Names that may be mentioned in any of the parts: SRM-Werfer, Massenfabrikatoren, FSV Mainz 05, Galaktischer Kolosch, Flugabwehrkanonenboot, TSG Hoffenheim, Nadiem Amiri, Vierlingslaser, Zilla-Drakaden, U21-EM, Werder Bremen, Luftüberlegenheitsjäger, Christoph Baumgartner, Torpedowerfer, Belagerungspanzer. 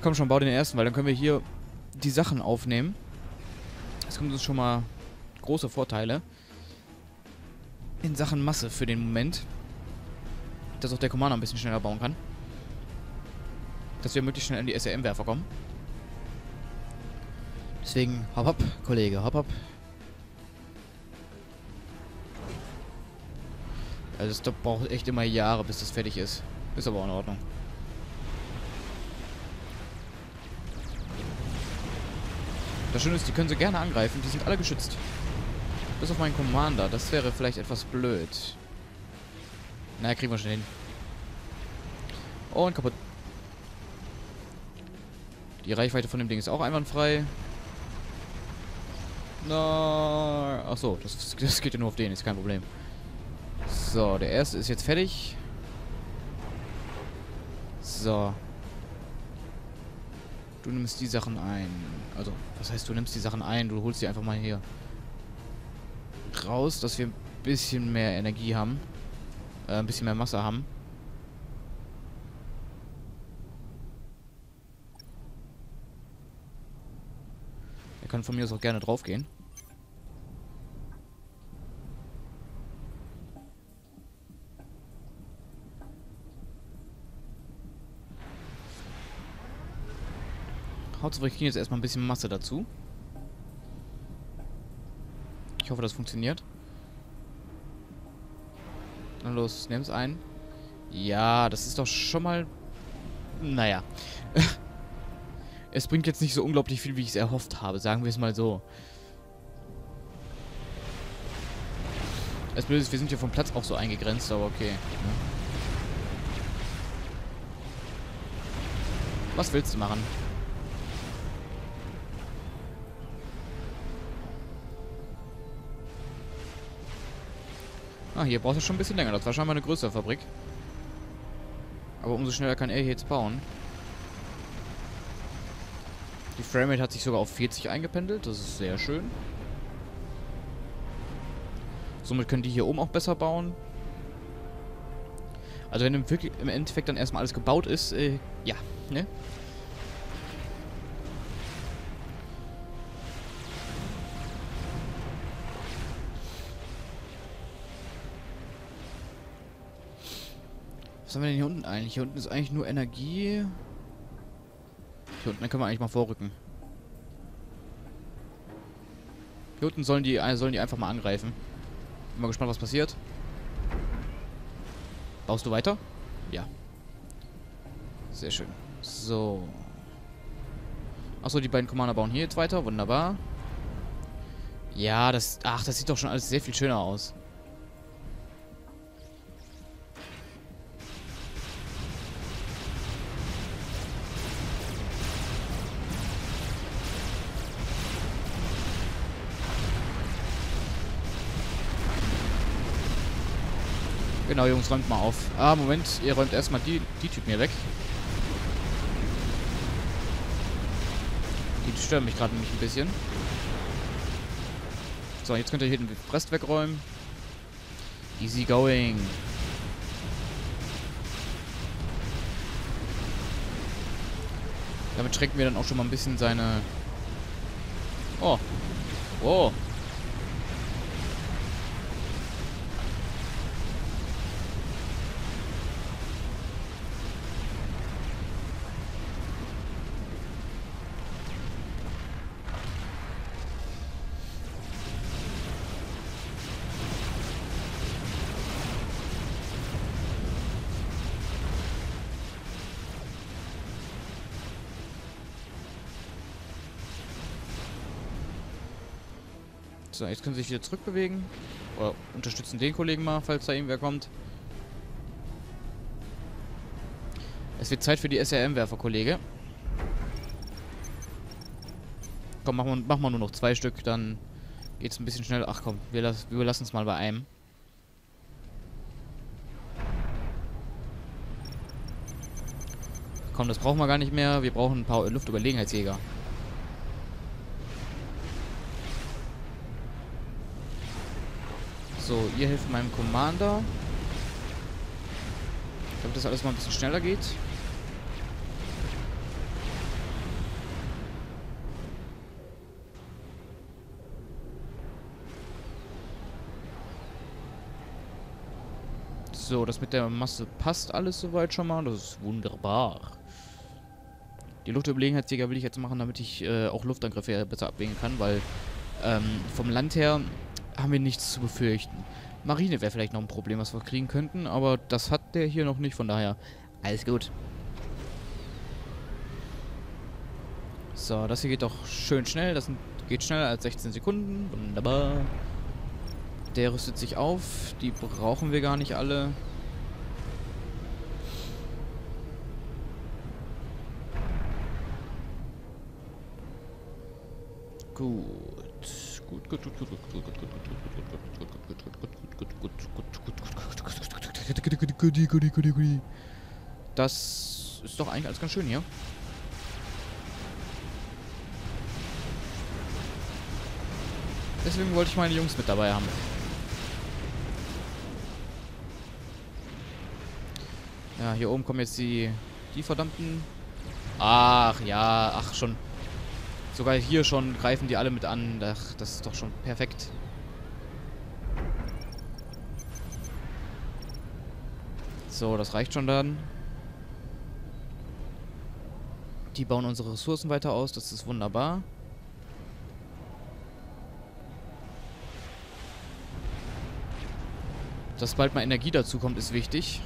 Komm schon, bau den ersten, weil dann können wir hier die Sachen aufnehmen. Das kommt uns schon mal große Vorteile in Sachen Masse für den Moment. Dass auch der Commander ein bisschen schneller bauen kann. Dass wir möglichst schnell an die SRM-Werfer kommen. Deswegen, hopp hopp, Kollege, hopp hopp. Also das braucht echt immer Jahre, bis das fertig ist. Ist aber auch in Ordnung. Das Schöne ist, die können sie gerne angreifen. Die sind alle geschützt. Bis auf meinen Commander. Das wäre vielleicht etwas blöd. Na, kriegen wir schon hin. Und kaputt. Die Reichweite von dem Ding ist auch einwandfrei. Na, ach so, das geht ja nur auf den, ist kein Problem. So, der erste ist jetzt fertig. So. Du nimmst die Sachen ein. Also, was heißt, du nimmst die Sachen ein? Du holst die einfach mal hier raus, dass wir ein bisschen mehr Energie haben. Ein bisschen mehr Masse haben. Er kann von mir aus auch gerne drauf gehen. Hauptsache, ich kriege jetzt erstmal ein bisschen Masse dazu. Ich hoffe, das funktioniert. Na los, nimm's ein. Ja, das ist doch schon mal... Naja. Es bringt jetzt nicht so unglaublich viel, wie ich es erhofft habe. Sagen wir es mal so. Das Blöde ist, wir sind hier vom Platz auch so eingegrenzt, aber okay. Was willst du machen? Ah, hier braucht es schon ein bisschen länger. Das war scheinbar eine größere Fabrik. Aber umso schneller kann er hier jetzt bauen. Die Framerate hat sich sogar auf 40 eingependelt. Das ist sehr schön. Somit können die hier oben auch besser bauen. Also wenn im Endeffekt dann erstmal alles gebaut ist, ja, ne? Was haben wir denn hier unten eigentlich? Hier unten ist eigentlich nur Energie. Hier unten können wir eigentlich mal vorrücken. Hier unten sollen die einfach mal angreifen. Bin mal gespannt, was passiert. Baust du weiter? Ja. Sehr schön. So. Achso, die beiden Commander bauen hier jetzt weiter. Wunderbar. Ja, das... Ach, das sieht doch schon alles sehr viel schöner aus. Genau, Jungs, räumt mal auf. Ah, Moment, ihr räumt erstmal die Typen hier weg. Die stören mich gerade nämlich ein bisschen. So, jetzt könnt ihr hier den Rest wegräumen. Easy going. Damit schränken wir dann auch schon mal ein bisschen seine... Oh. Wow. So, jetzt können sie sich wieder zurückbewegen. Oder unterstützen den Kollegen mal, falls da irgendwer kommt. Es wird Zeit für die SRM-Werfer, Kollege. Komm, mach mal nur noch 2 Stück, dann geht's ein bisschen schnell. Ach komm, wir überlassen es mal bei einem. Komm, das brauchen wir gar nicht mehr. Wir brauchen ein paar Luftüberlegenheitsjäger. So, ihr helft meinem Commander. Damit das alles mal ein bisschen schneller geht. So, das mit der Masse passt alles soweit schon mal. Das ist wunderbar. Die Luftüberlegenheitsjäger will ich jetzt machen, damit ich auch Luftangriffe besser abwehren kann, weil vom Land her haben wir nichts zu befürchten. Marine wäre vielleicht noch ein Problem, was wir kriegen könnten, aber das hat der hier noch nicht, von daher alles gut. So, das hier geht doch schön schnell. Das geht schneller als 16 Sekunden. Wunderbar. Der rüstet sich auf. Die brauchen wir gar nicht alle. Gut. Gut. Das ist doch eigentlich alles ganz schön hier. Deswegen wollte ich meine Jungs mit dabei haben. Ja, hier oben kommen jetzt die verdammten... Ach ja, ach schon. Sogar hier schon greifen die alle mit an. Ach, das ist doch schon perfekt. So, das reicht schon dann. Die bauen unsere Ressourcen weiter aus. Das ist wunderbar. Dass bald mal Energie dazu kommt, ist wichtig.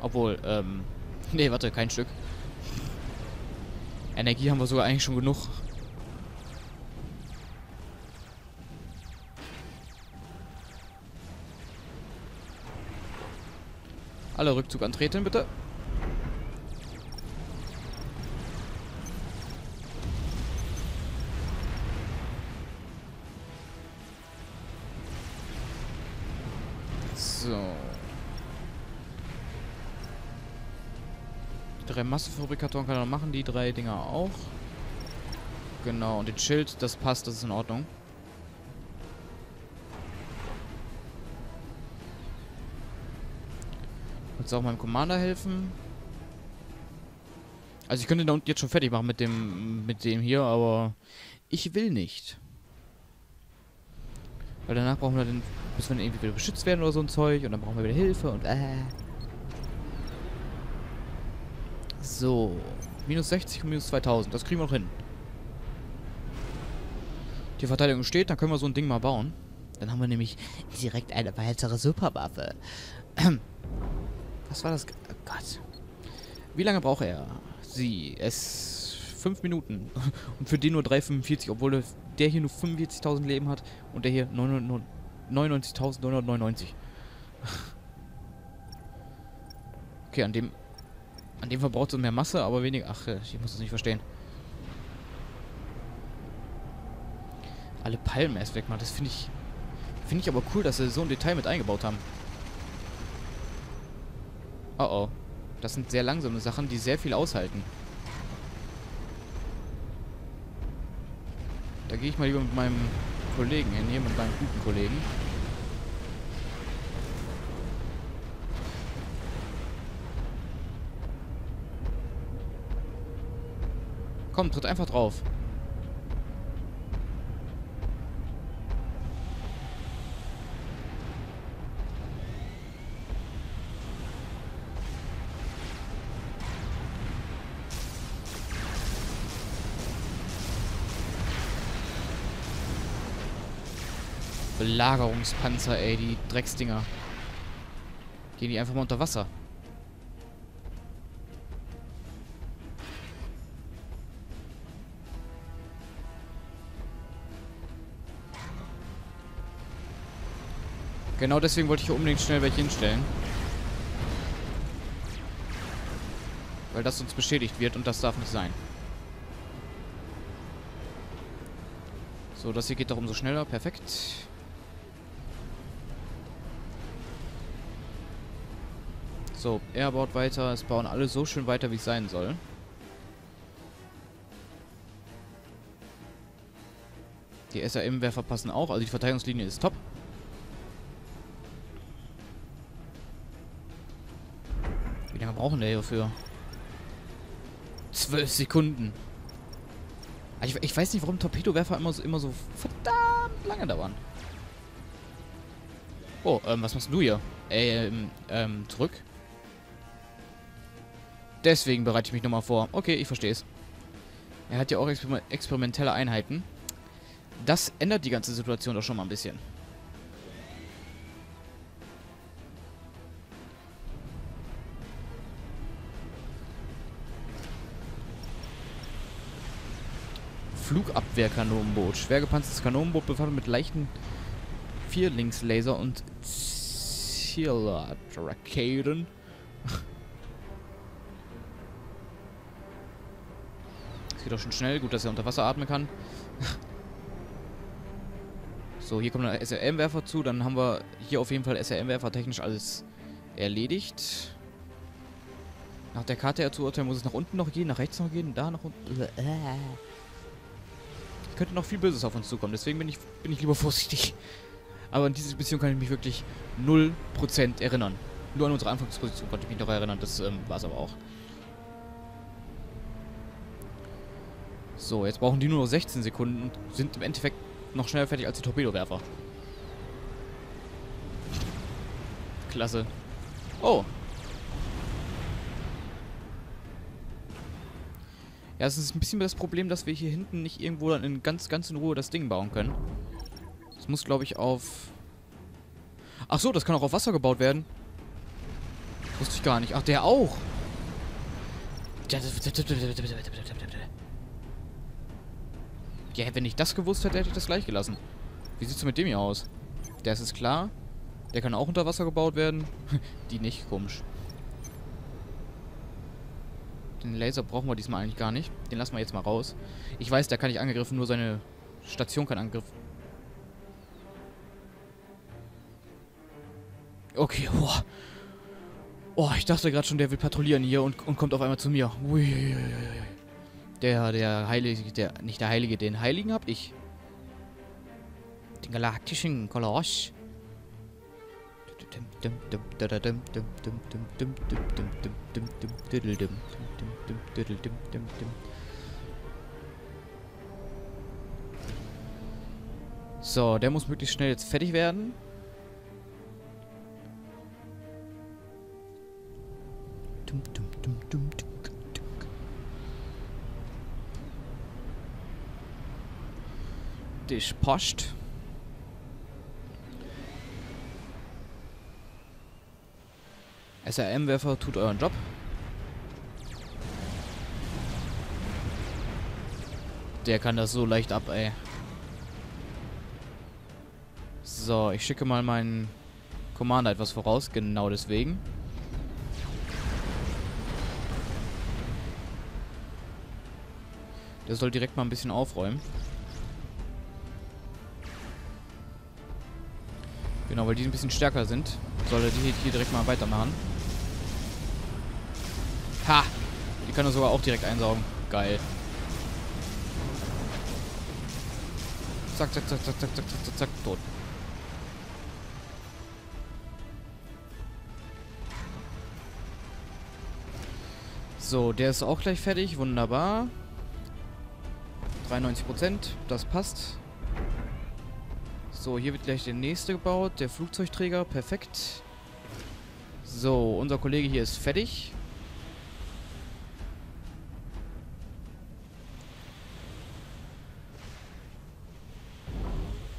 Obwohl, nee, warte, kein Stück. Energie haben wir sogar eigentlich schon genug. Alle Rückzug antreten, bitte. So. Die 3 Massenfabrikatoren kann er noch machen, die 3 Dinger auch. Genau, und den Schild, das passt, das ist in Ordnung. Kannst du auch meinem Commander helfen? Also ich könnte da unten jetzt schon fertig machen mit dem hier, aber ich will nicht. Weil danach brauchen wir dann, bis wir dann irgendwie wieder beschützt werden oder so ein Zeug und dann brauchen wir wieder Hilfe und So, minus 60 und minus 2000, das kriegen wir noch hin. Die Verteidigung steht, dann können wir so ein Ding mal bauen. Dann haben wir nämlich direkt eine weitere Superwaffe. Was war das? Oh Gott. Wie lange braucht er? Sie, es... 5 Minuten. Und für den nur 3,45, obwohl der hier nur 45.000 Leben hat und der hier 99.999. Okay, an dem verbraucht es mehr Masse, aber weniger... Ach, ich muss das nicht verstehen. Alle Palmen erst weg, Mann. Das finde ich aber cool, dass sie so ein Detail mit eingebaut haben. Oh oh. Das sind sehr langsame Sachen, die sehr viel aushalten. Da gehe ich mal lieber mit meinem Kollegen hin, hier mit meinem guten Kollegen. Komm, tritt einfach drauf. Belagerungspanzer, ey, die Drecksdinger. Gehen die einfach mal unter Wasser. Genau deswegen wollte ich hier unbedingt schnell welche hinstellen. Weil das uns beschädigt wird und das darf nicht sein. So, das hier geht doch umso schneller. Perfekt. So, er baut weiter. Es bauen alle so schön weiter, wie es sein soll. Die SRM-Werfer passen auch. Also die Verteidigungslinie ist top. Wie lange brauchen wir hierfür? 12 Sekunden. Ich weiß nicht, warum Torpedowerfer immer so verdammt lange dauern. Oh, was machst du hier? zurück. Deswegen bereite ich mich nochmal vor. Okay, ich verstehe es. Er hat ja auch experimentelle Einheiten. Das ändert die ganze Situation doch schon mal ein bisschen. Flugabwehrkanonenboot. Schwer gepanzertes Kanonenboot bewaffnet mit leichten Vierlingslaser und Zilla-Drakaden. Das geht doch schon schnell. Gut, dass er unter Wasser atmen kann. So, hier kommt ein SRM-Werfer zu. Dann haben wir hier auf jeden Fall SRM-Werfer technisch alles erledigt. Nach der Karte her zu urteilen, muss es nach unten noch gehen, nach rechts noch gehen, da nach unten. Könnte noch viel Böses auf uns zukommen, deswegen bin ich lieber vorsichtig. Aber an diese Mission kann ich mich wirklich 0% erinnern. Nur an unsere Anfangsposition konnte ich mich noch erinnern, das war es aber auch. So, jetzt brauchen die nur noch 16 Sekunden und sind im Endeffekt noch schneller fertig als die Torpedowerfer. Klasse. Oh! Ja, es ist ein bisschen das Problem, dass wir hier hinten nicht irgendwo dann in ganz in Ruhe das Ding bauen können. Das muss, glaube ich, auf... Ach so, das kann auch auf Wasser gebaut werden. Wusste ich gar nicht. Ach, der auch. Ja, wenn ich das gewusst hätte, hätte ich das gleich gelassen. Wie sieht es mit dem hier aus? Der ist klar. Der kann auch unter Wasser gebaut werden. Die nicht, komisch. Den Laser brauchen wir diesmal eigentlich gar nicht. Den lassen wir jetzt mal raus. Ich weiß, der kann nicht angegriffen, nur seine Station kann angegriffen. Okay, boah. Oh, ich dachte gerade schon, der will patrouillieren hier und kommt auf einmal zu mir. Uiuiui. Der Heilige, nicht der Heilige, den Heiligen hab ich. Den Galaktischen Kolosch. So, der muss möglichst schnell jetzt fertig werden. Dich passt. SRM-Werfer tut euren Job. Der kann das so leicht ab, ey. So, ich schicke mal meinen Commander etwas voraus. Genau deswegen. Der soll direkt mal ein bisschen aufräumen. Genau, weil die ein bisschen stärker sind, soll er die hier direkt mal weitermachen. Ha! Die kann er sogar auch direkt einsaugen. Geil. Zack, zack, zack, zack, zack, zack, zack, zack, tot. So, der ist auch gleich fertig. Wunderbar. 93%. Das passt. So, hier wird gleich der nächste gebaut. Der Flugzeugträger. Perfekt. So, unser Kollege hier ist fertig.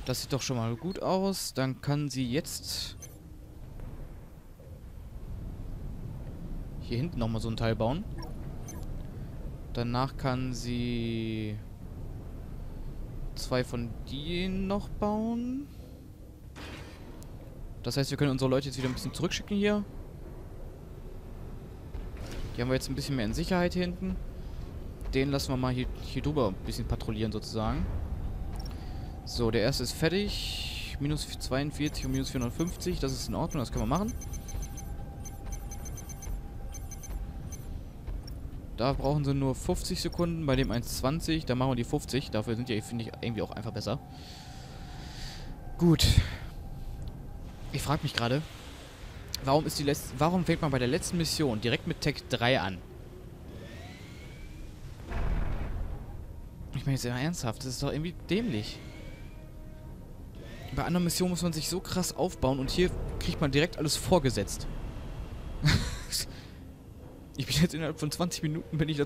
Das sieht doch schon mal gut aus. Dann kann sie jetzt hier hinten nochmal so ein Teil bauen. Danach kann sie zwei von denen noch bauen. Das heißt, wir können unsere Leute jetzt wieder ein bisschen zurückschicken hier. Die haben wir jetzt ein bisschen mehr in Sicherheit hier hinten. Den lassen wir mal hier drüber ein bisschen patrouillieren sozusagen. So, der erste ist fertig. Minus 42 und minus 450. Das ist in Ordnung, das können wir machen. Da brauchen sie nur 50 Sekunden. Bei dem 1,20. Da machen wir die 50. Dafür sind die, finde ich, irgendwie auch einfach besser. Gut. Ich frage mich gerade, warum fängt man bei der letzten Mission direkt mit Tech 3 an? Ich meine jetzt immer ernsthaft. Das ist doch irgendwie dämlich. Bei anderen Missionen muss man sich so krass aufbauen und hier kriegt man direkt alles vorgesetzt. Ich bin jetzt innerhalb von 20 Minuten, bin ich da